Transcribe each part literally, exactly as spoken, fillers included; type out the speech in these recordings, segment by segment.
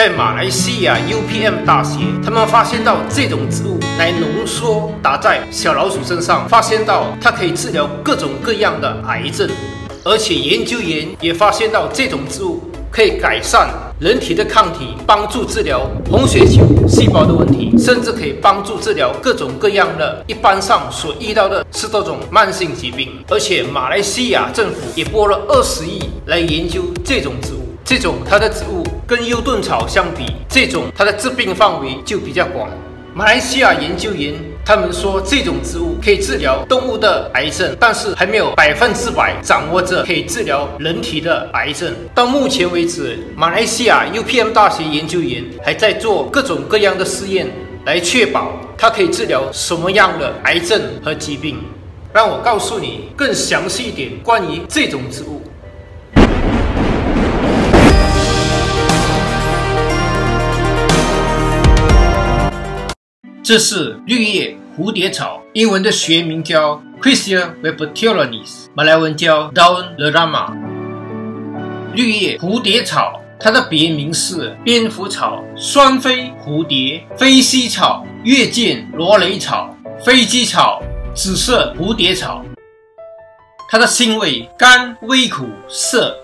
在马来西亚 U P M 大学，他们发现到这种植物来浓缩打在小老鼠身上，发现到它可以治疗各种各样的癌症，而且研究员也发现到这种植物可以改善人体的抗体，帮助治疗红血球细胞的问题，甚至可以帮助治疗各种各样的一般上所遇到的十多种慢性疾病。而且马来西亚政府也拨了二十亿来研究这种植物。这种它的植物跟幽遁草相比，这种它的治病范围就比较广。马来西亚研究员他们说，这种植物可以治疗动物的癌症，但是还没有百分之百掌握着可以治疗人体的癌症。到目前为止，马来西亚 U P M 大学研究员还在做各种各样的试验，来确保它可以治疗什么样的癌症和疾病。让我告诉你更详细一点关于这种植物。这是绿叶蝴蝶草，英文的学名叫 Christia vespertilionis， 马来文叫 Daun Lerama。绿叶蝴蝶草，它的别名是蝙蝠草、双飞蝴蝶、飞蜥草、月见罗蕾草、飞机草、紫色蝴蝶草。它的性味甘微苦涩，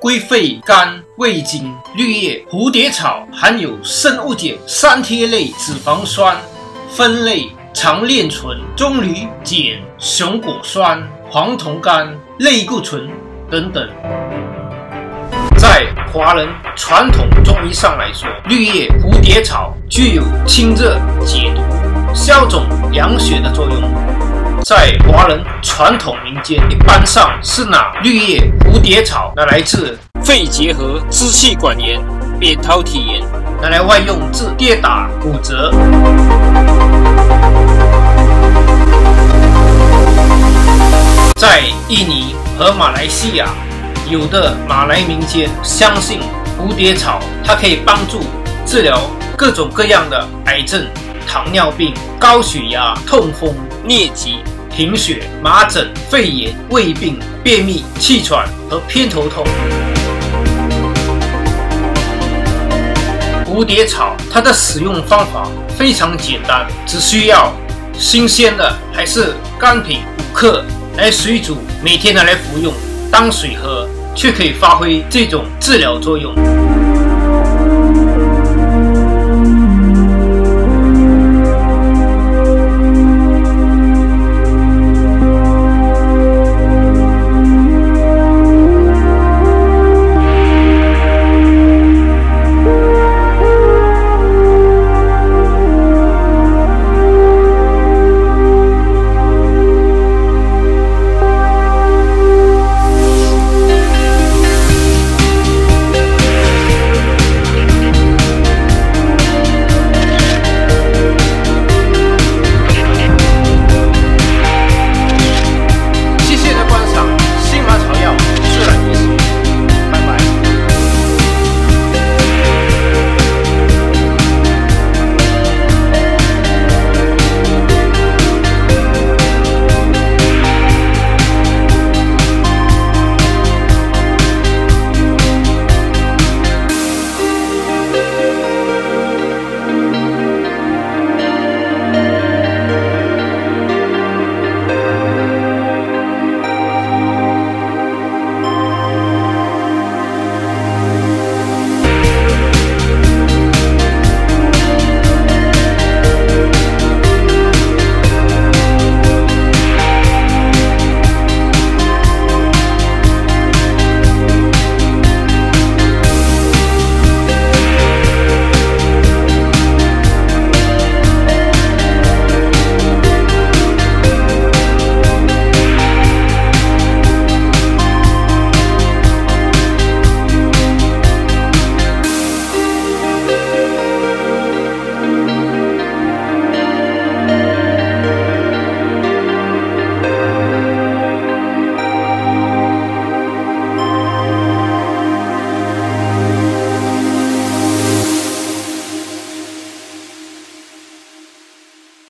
归肺、肝、胃经。绿叶蝴蝶草含有生物碱、三萜类脂肪酸、酚类、长链醇、棕榈碱、熊果酸、黄酮苷、类固醇等等。在华人传统中医上来说，绿叶蝴蝶草具有清热解毒、消肿养血的作用。在华人传统民间，一般上是拿绿叶蝴蝶草拿来治肺结核、支气管炎、扁桃体炎，拿来外用治跌打、骨折。在印尼和马来西亚，有的马来民间相信蝴蝶草，它可以帮助治疗各种各样的癌症、糖尿病、高血压、痛风、疟疾、贫血、麻疹、肺炎、胃病、便秘、气喘和偏头痛。蝴蝶草它的使用方法非常简单，只需要新鲜的还是干品五克来水煮，每天拿来服用，当水喝，却可以发挥这种治疗作用。